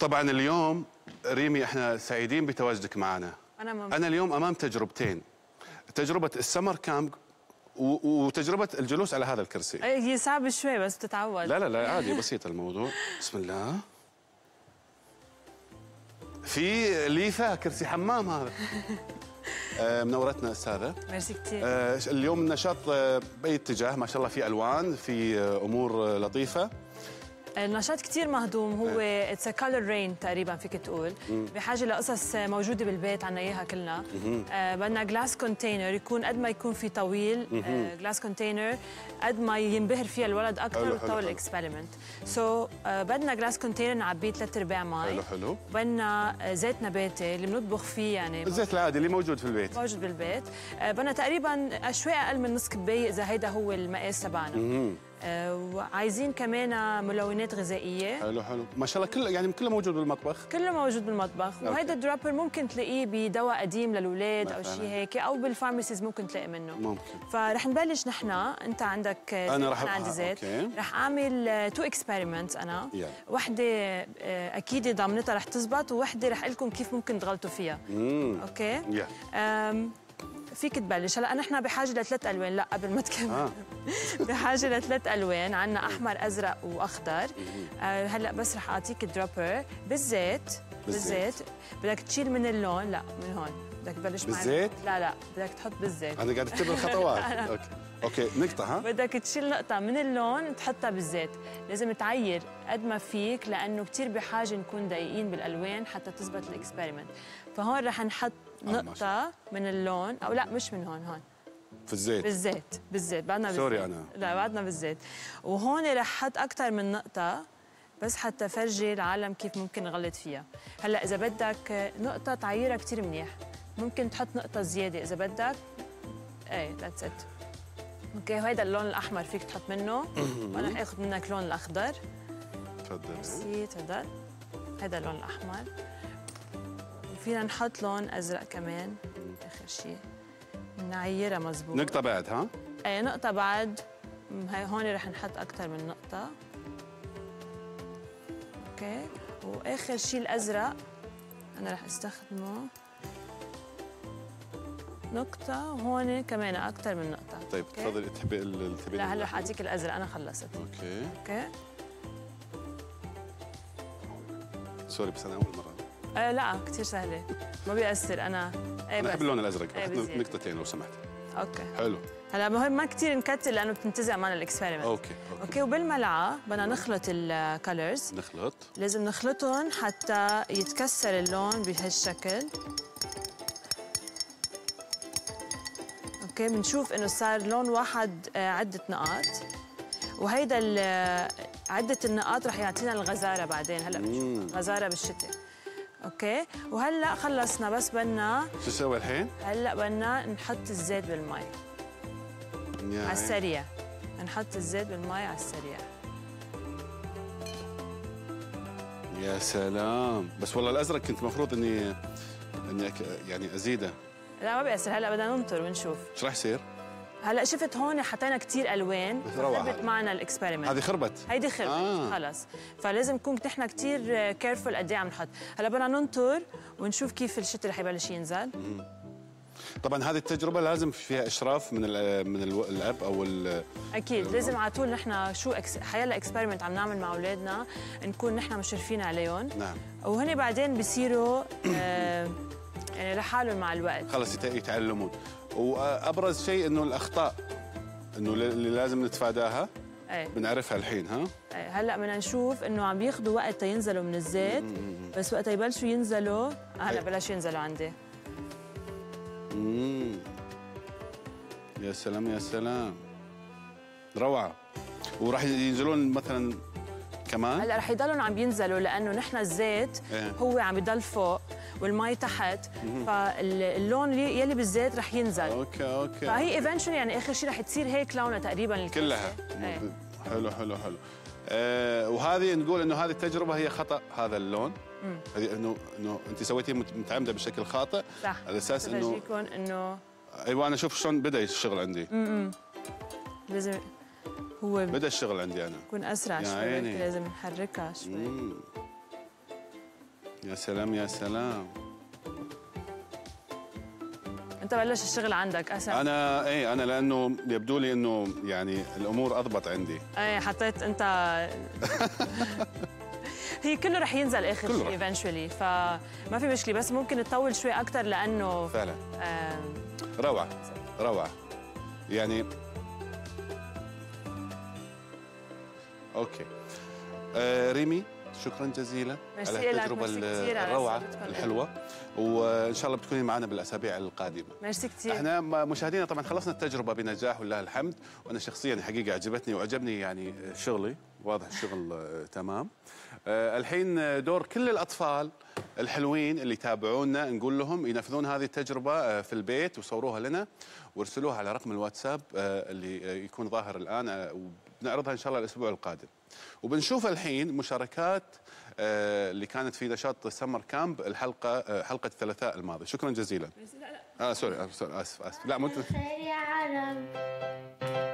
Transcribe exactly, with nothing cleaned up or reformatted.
طبعا اليوم ريمي احنا سعيدين بتواجدك معنا. انا مم. انا اليوم امام تجربتين، تجربه السمر كامب وتجربه الجلوس على هذا الكرسي. هي صعبه شوي بس بتتعود. لا لا لا عادي بسيط الموضوع. بسم الله. في ليفا كرسي حمام هذا. منورتنا استاذه. ميرسي كثير. اليوم النشاط باي اتجاه؟ ما شاء الله في الوان، في امور لطيفه. النشاط كثير مهضوم، هو اتس ا كلر رين تقريبا فيك تقول، بحاجه لقصص موجوده بالبيت عنا اياها كلنا. آه بدنا جلاس كونتينر يكون قد ما يكون في طويل، آه جلاس كونتينر قد ما ينبهر فيها الولد اكثر ويطول الاكسبيرمنت. سو بدنا جلاس كونتينر نعبيه ثلاث ارباع مي. حلو حلو. بدنا زيت نباتي اللي بنطبخ فيه، يعني الزيت العادي اللي موجود في البيت موجود بالبيت. آه بدنا تقريبا اشوي اقل من نص كبايه اذا هيدا هو المقاس تبعنا. وعايزين كمان ملونات غذائيه. حلو حلو ما شاء الله، كله يعني كله موجود بالمطبخ. كله موجود بالمطبخ. وهيدا الدرابر ممكن تلاقيه بدواء قديم للاولاد او شيء هيك، او بالفارماسيز ممكن تلاقي منه. ممكن. فرح نبلش نحن، انت عندك زيت انا رح عندي زيت. أوكي. رح اعمل تو اكسبيرمنتس انا. yeah. وحده اكيد ضامنتها رح تزبط، ووحده رح اقول لكم كيف ممكن تغلطوا فيها. mm. اوكي. yeah. أم فيك تبلش هلا. نحن بحاجه لثلاث الوان. لا قبل ما تكمل. آه. بحاجه لثلاث الوان، عندنا احمر ازرق واخضر. آه هلا بس رح اعطيك الدروبر بالزيت. بالزيت بدك تشيل من اللون، لا من هون بدك تبلش معي بالزيت. لا لا بدك تحط بالزيت. انا قاعد اكتب الخطوات. اوكي اوكي نقطه. ها بدك تشيل نقطه من اللون تحطها بالزيت. لازم تعير قد ما فيك لانه كثير بحاجه نكون دقيقين بالالوان حتى تزبط الاكسبيرمنت. فهون رح نحط نقطة من اللون، أو لا مش من هون، هون في الزيت. بالزيت بالزيت بعدنا بالزيت. سوري أنا لا بعدنا بالزيت. وهون رح حط أكثر من نقطة بس حتى فرجي العالم كيف ممكن نغلط فيها. هلا إذا بدك نقطة تعيرها كثير منيح، ممكن تحط نقطة زيادة إذا بدك. إيه ذاتس إت. أوكي وهيدا اللون الأحمر فيك تحط منه. وأنا رح آخذ منك اللون الأخضر. تفضل. ميرسي تفضل. هيدا اللون الأحمر. فينا نحط لون ازرق كمان اخر شيء، نعيرها مزبوط. نقطة بعد. ها؟ ايه نقطة بعد. هي هون رح نحط أكثر من نقطة. اوكي واخر شيء الازرق أنا رح استخدمه نقطة، وهون كمان أكثر من نقطة. طيب تفضلي تحبي التبين. لا هلا رح أعطيك الازرق أنا خلصت. اوكي اوكي سوري بس أنا أول مرة. آه لا كثير سهلة ما بيأثر. أنا ايه بحب اللون الأزرق. آه نقطتين لو سمحت. اوكي حلو. هلا مهم ما كثير نكتل لأنه بتنتزع معنا الإكسبيرمنت. أوكي أوكي أوكي. وبالملعقة بدنا نخلط الكلرز. نخلط. لازم نخلطهم حتى يتكسر اللون بهالشكل. اوكي بنشوف إنه صار لون واحد عدة نقاط، وهيدا عدة النقاط رح يعطينا الغزارة بعدين. هلا بنشوف غزارة بالشتاء. اوكي وهلا خلصنا بس بدنا شو نسوي الحين؟ هلا بدنا نحط الزيت بالمي. على السريع نحط الزيت بالمي على السريع. يا سلام بس والله الازرق كنت المفروض اني اني يعني ازيده. لا ما بيأثر. هلا بدنا ننطر ونشوف شو رح يصير. هلا شفت هون حطينا كثير الوان خربت معنا الاكسبيرمنت. هذه خربت. هيدي خربت. آه. خلص فلازم نكون نحن كثير كيرفول قد ايه عم نحط. هلا بدنا ننطر ونشوف كيف الشتاء رح يبلش ينزل. مم. طبعا هذه التجربه لازم فيها اشراف من من الاب او ال اكيد ال لازم على طول نحن شو اكس... حيلا اكسبيرمنت عم نعمل مع اولادنا نكون نحن مشرفين عليهم. نعم وهن بعدين بصيروا آه يعني لحالهم مع الوقت خلص يتعلمون. وابرز شيء انه الاخطاء انه اللي لازم نتفاداها. ايه بنعرفها الحين. ها ايه هلا بدنا نشوف انه عم بياخذوا وقت تينزلوا من الزيت. مم. بس وقت يبلشوا ينزلوا هلا بلاش ينزلوا عندي. امم يا سلام يا سلام روعه. وراح ينزلون مثلا كمان. هلا رح يضلوا عم بينزلوا لانه نحن الزيت ايه. هو عم يضل فوق والمي تحت. مم. فاللون يلي بالزيت رح ينزل. اوكي اوكي فهي ايفنشولي يعني اخر شيء رح تصير هيك لونها تقريبا كلها. ايه. حلو حلو حلو. آه وهذه نقول انه هذه التجربه هي خطا هذا اللون. هذه انه انه انت سويتيه متعمده بشكل خاطئ. صح على اساس انه بفرجيكم انه ايوه انا شوف شلون بدا الشغل عندي. امم لازم هو بدا الشغل عندي انا يكون اسرع شوي. لازم نحركها شوي. مم. يا سلام يا سلام. انت بلش الشغل عندك اسف. انا ايه انا لانه يبدو لي انه يعني الامور اضبط عندي. ايه حطيت انت هي كله رح ينزل اخر شيء ايفينشولي، فما في مشكله، بس ممكن تطول شوي اكثر لانه فعلا آه روعه روعه يعني. اوكي آه ريمي شكرا جزيلا على التجربه الروعه الحلوه، وان شاء الله بتكوني معنا بالاسابيع القادمه. ميرسي كثير. احنا مشاهدينا طبعا خلصنا التجربه بنجاح ولله الحمد، وانا شخصيا حقيقه عجبتني وعجبني يعني شغلي، واضح الشغل تمام. أه الحين دور كل الاطفال الحلوين اللي يتابعونا نقول لهم ينفذون هذه التجربه في البيت وصوروها لنا وارسلوها على رقم الواتساب اللي يكون ظاهر الان، وبنعرضها ان شاء الله الاسبوع القادم. وبنشوف الحين مشاركات اللي كانت في نشاط سمر كامب الحلقه حلقه الثلاثاء الماضي. شكرا جزيلا. لا لا اه سوري اسف اسف لا مو خير يا عالم.